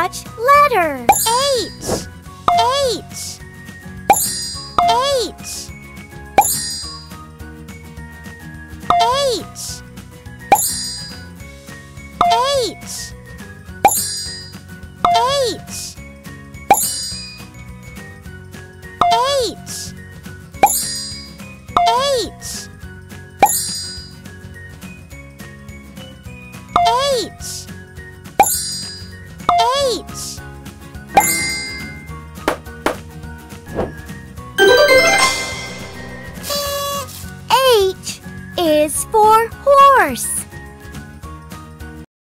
touch letter. H. H. H. H. H. H. H. H. H. H. H is for horse.